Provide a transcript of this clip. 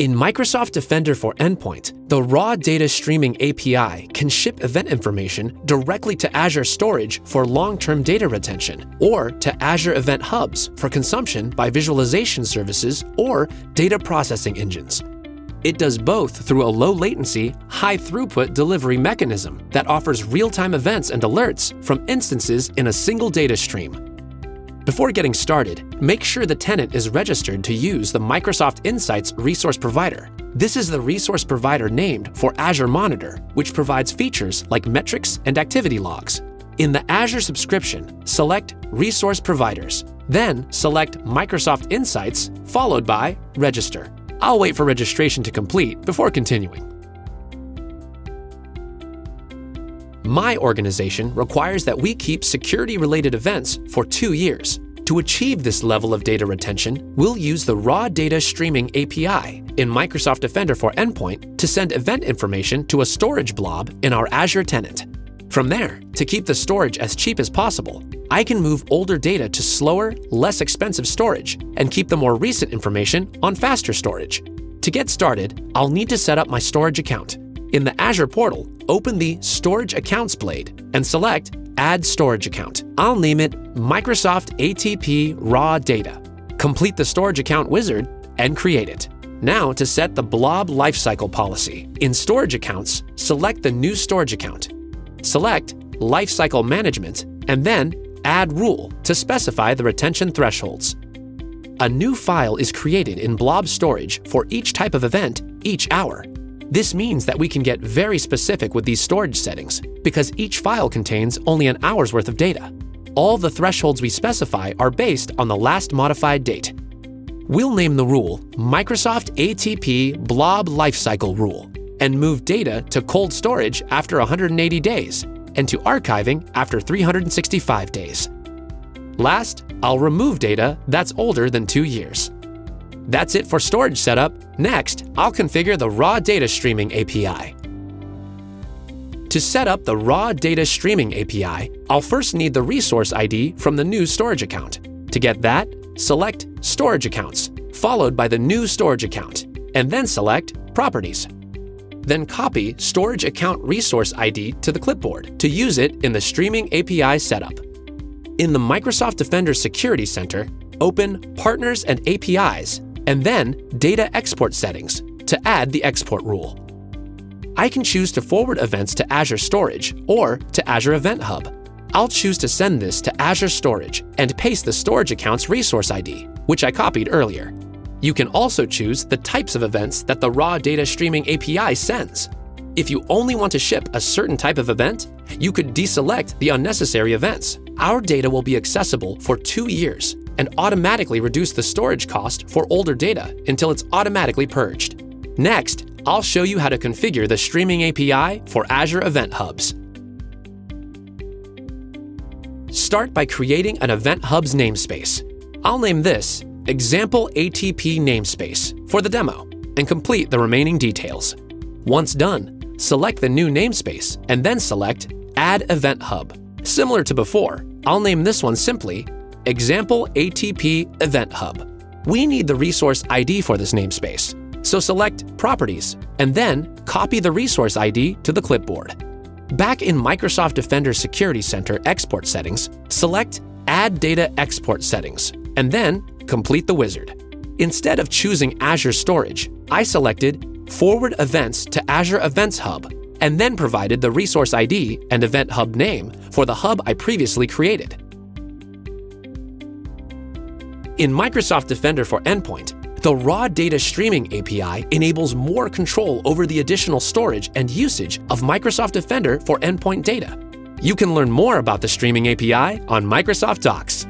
In Microsoft Defender for Endpoint, the Raw Data Streaming API can ship event information directly to Azure Storage for long-term data retention, or to Azure Event Hubs for consumption by visualization services or data processing engines. It does both through a low-latency, high-throughput delivery mechanism that offers real-time events and alerts from instances in a single data stream. Before getting started, make sure the tenant is registered to use the Microsoft Insights resource provider. This is the resource provider named for Azure Monitor, which provides features like metrics and activity logs. In the Azure subscription, select Resource Providers, then select Microsoft Insights, followed by Register. I'll wait for registration to complete before continuing. My organization requires that we keep security-related events for 2 years. To achieve this level of data retention, we'll use the Raw Data Streaming API in Microsoft Defender for Endpoint to send event information to a storage blob in our Azure tenant. From there, to keep the storage as cheap as possible, I can move older data to slower, less expensive storage and keep the more recent information on faster storage. To get started, I'll need to set up my storage account. In the Azure portal, open the Storage Accounts blade and select Add Storage Account. I'll name it Microsoft ATP Raw Data. Complete the Storage Account wizard and create it. Now to set the blob lifecycle policy. In Storage Accounts, select the new storage account. Select Lifecycle Management and then Add Rule to specify the retention thresholds. A new file is created in blob storage for each type of event each hour. This means that we can get very specific with these storage settings because each file contains only an hour's worth of data. All the thresholds we specify are based on the last modified date. We'll name the rule Microsoft ATP Blob Lifecycle Rule and move data to cold storage after 180 days and to archiving after 365 days. Last, I'll remove data that's older than 2 years. That's it for storage setup. Next, I'll configure the Raw Data Streaming API. To set up the Raw Data Streaming API, I'll first need the resource ID from the new storage account. To get that, select Storage Accounts, followed by the new storage account, and then select Properties. Then copy Storage Account Resource ID to the clipboard to use it in the Streaming API setup. In the Microsoft Defender Security Center, open Partners and APIs, and then Data Export Settings to add the export rule. I can choose to forward events to Azure Storage or to Azure Event Hub. I'll choose to send this to Azure Storage and paste the storage account's resource ID, which I copied earlier. You can also choose the types of events that the Raw Data Streaming API sends. If you only want to ship a certain type of event, you could deselect the unnecessary events. Our data will be accessible for 2 years and automatically reduce the storage cost for older data until it's automatically purged. Next, I'll show you how to configure the Streaming API for Azure Event Hubs. Start by creating an Event Hubs namespace. I'll name this Example ATP namespace for the demo and complete the remaining details. Once done, select the new namespace and then select Add Event Hub. Similar to before, I'll name this one simply Example ATP Event Hub. We need the resource ID for this namespace, so select Properties and then copy the resource ID to the clipboard. Back in Microsoft Defender Security Center Export Settings, select Add Data Export Settings and then complete the wizard. Instead of choosing Azure Storage, I selected Forward Events to Azure Events Hub and then provided the resource ID and Event Hub name for the hub I previously created. In Microsoft Defender for Endpoint, the Raw Data Streaming API enables more control over the additional storage and usage of Microsoft Defender for Endpoint data. You can learn more about the Streaming API on Microsoft Docs.